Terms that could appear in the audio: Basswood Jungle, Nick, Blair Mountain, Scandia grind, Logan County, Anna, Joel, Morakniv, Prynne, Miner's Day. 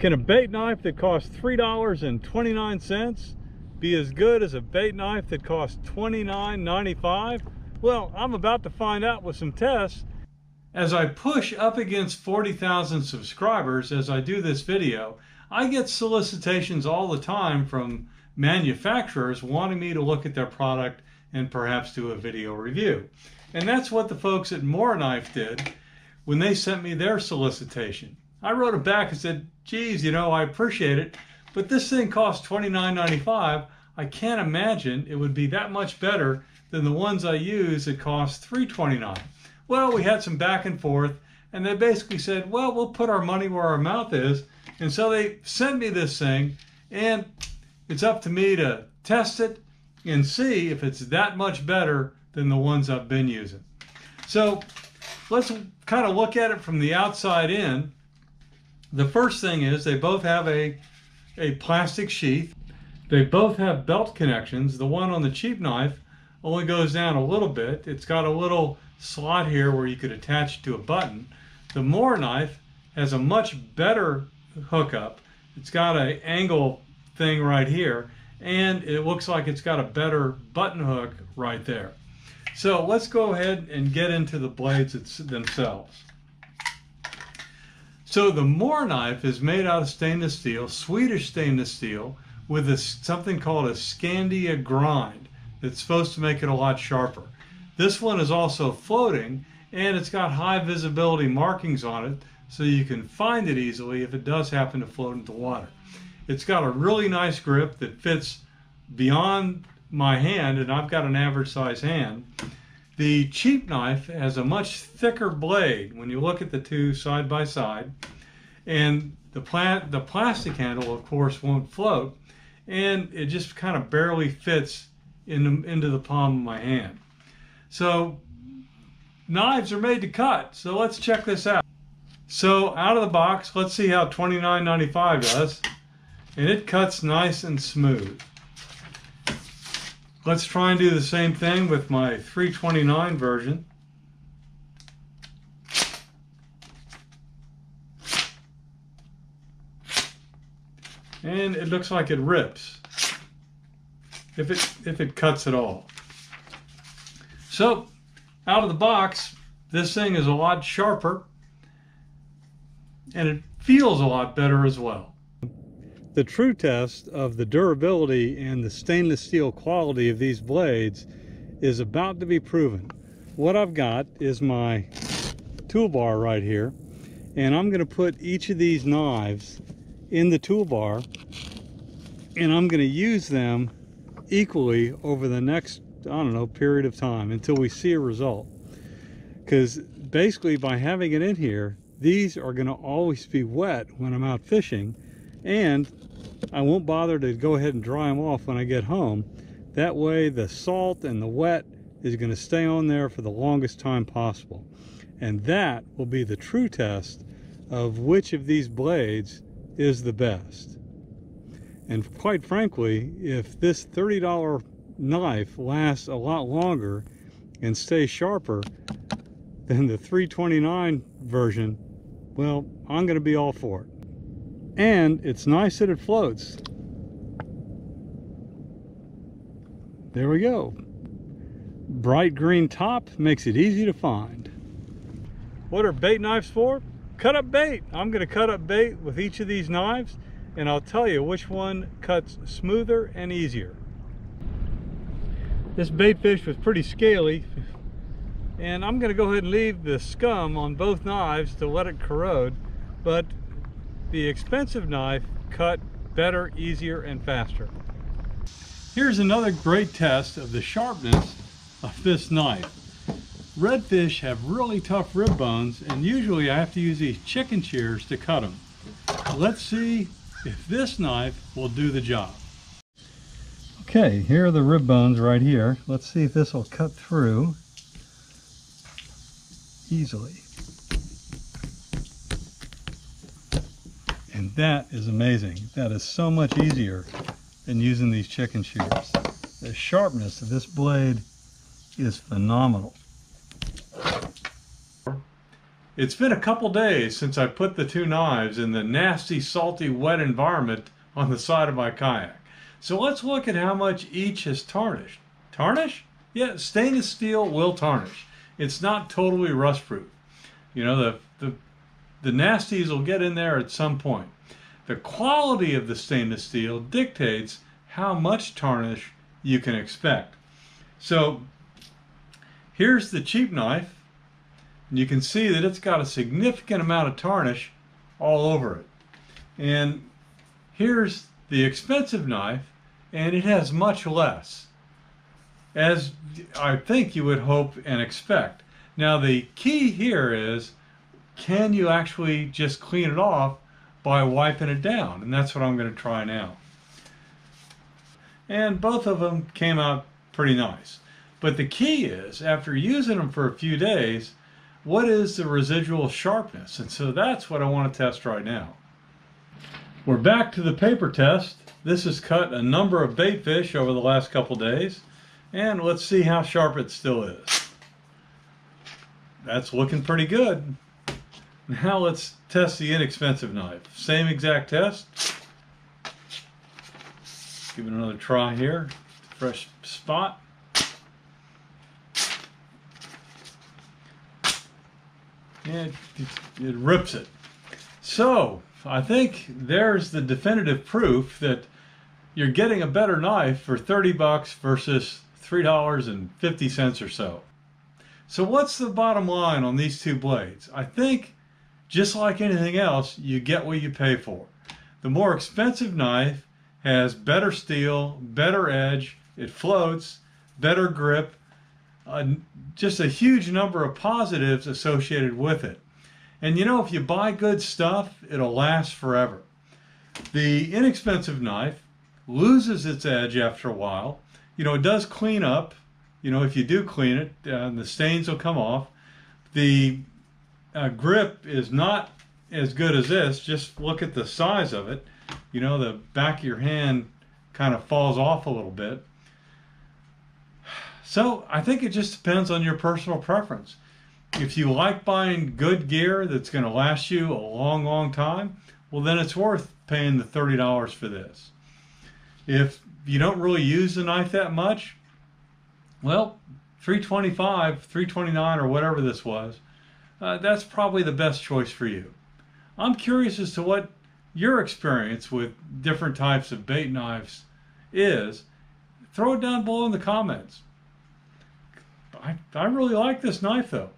Can a bait knife that costs $3.29 be as good as a bait knife that costs $29.95? Well, I'm about to find out with some tests. As I push up against 40,000 subscribers as I do this video, I get solicitations all the time from manufacturers wanting me to look at their product and perhaps do a video review. And that's what the folks at Morakniv did when they sent me their solicitation. I wrote it back and said, geez, you know, I appreciate it, but this thing costs $29.95. I can't imagine it would be that much better than the ones I use that cost $3.29. Well, we had some back and forth, and they basically said, well, we'll put our money where our mouth is. And so they sent me this thing, and it's up to me to test it and see if it's that much better than the ones I've been using. So let's kind of look at it from the outside in. The first thing is they both have a plastic sheath. They both have belt connections. The one on the cheap knife only goes down a little bit. It's got a little slot here where you could attach it to a button. The Morakniv has a much better hookup. It's got an angle thing right here, and it looks like it's got a better button hook right there. So let's go ahead and get into the blades themselves. So the Morakniv is made out of stainless steel, Swedish stainless steel, with something called a Scandia grind that's supposed to make it a lot sharper. This one is also floating, and it's got high visibility markings on it, so you can find it easily if it does happen to float into water. It's got a really nice grip that fits beyond my hand, and I've got an average size hand. The cheap knife has a much thicker blade when you look at the two side by side, and the plastic handle, of course, won't float, and it just kind of barely fits into the palm of my hand. So knives are made to cut, so let's check this out. So out of the box, let's see how $29.95 does, and it cuts nice and smooth. Let's try and do the same thing with my $3.29 version. And it looks like it rips, if it cuts at all. So, out of the box, this thing is a lot sharper, and it feels a lot better as well. The true test of the durability and the stainless steel quality of these blades is about to be proven. What I've got is my toolbar right here, and I'm going to put each of these knives in the toolbar, and I'm going to use them equally over the next, I don't know, period of time until we see a result. Because basically by having it in here, these are going to always be wet when I'm out fishing, and I won't bother to go ahead and dry them off when I get home. That way the salt and the wet is going to stay on there for the longest time possible. And that will be the true test of which of these blades is the best. And quite frankly, if this $30 knife lasts a lot longer and stays sharper than the $3.29 version, well, I'm going to be all for it. And it's nice that it floats. There we go. Bright green top makes it easy to find. What are bait knives for? Cut up bait. I'm going to cut up bait with each of these knives, and I'll tell you which one cuts smoother and easier. This bait fish was pretty scaly, and I'm going to go ahead and leave the scum on both knives to let it corrode, but the expensive knife cut better, easier, and faster. Here's another great test of the sharpness of this knife. Redfish have really tough rib bones, and usually I have to use these chicken shears to cut them. Let's see if this knife will do the job. Okay, here are the rib bones right here. Let's see if this will cut through easily. And that is amazing. That is so much easier than using these chicken shears. The sharpness of this blade is phenomenal. It's been a couple days since I put the two knives in the nasty, salty, wet environment on the side of my kayak. So let's look at how much each has tarnished. Tarnish? Yeah, stainless steel will tarnish. It's not totally rust-proof. You know, the nasties will get in there at some point. The quality of the stainless steel dictates how much tarnish you can expect. So here's the cheap knife. You can see that it's got a significant amount of tarnish all over it. And here's the expensive knife, and it has much less, as I think you would hope and expect. Now the key here is, can you actually just clean it off by wiping it down? And that's what I'm going to try now. And both of them came out pretty nice. But the key is, after using them for a few days, what is the residual sharpness? And so that's what I want to test right now. We're back to the paper test. This has cut a number of bait fish over the last couple days, and let's see how sharp it still is. That's looking pretty good. Now let's test the inexpensive knife. Same exact test. Give it another try here. Fresh spot. And it rips it. So I think there's the definitive proof that you're getting a better knife for $30 versus $3.50 or so. So what's the bottom line on these two blades? I think, just like anything else, you get what you pay for. The more expensive knife has better steel, better edge, it floats, better grip, just a huge number of positives associated with it. And you know, if you buy good stuff, it'll last forever. The inexpensive knife loses its edge after a while. You know, it does clean up. You know, if you do clean it, the stains will come off. The grip is not as good as this. Just look at the size of it. You know, the back of your hand kind of falls off a little bit. So I think it just depends on your personal preference. If you like buying good gear that's going to last you a long, long time, well, then it's worth paying the $30 for this. If you don't really use the knife that much, well, $3.25, $3.29 or whatever this was, that's probably the best choice for you. I'm curious as to what your experience with different types of bait knives is. Throw it down below in the comments. I really like this knife though.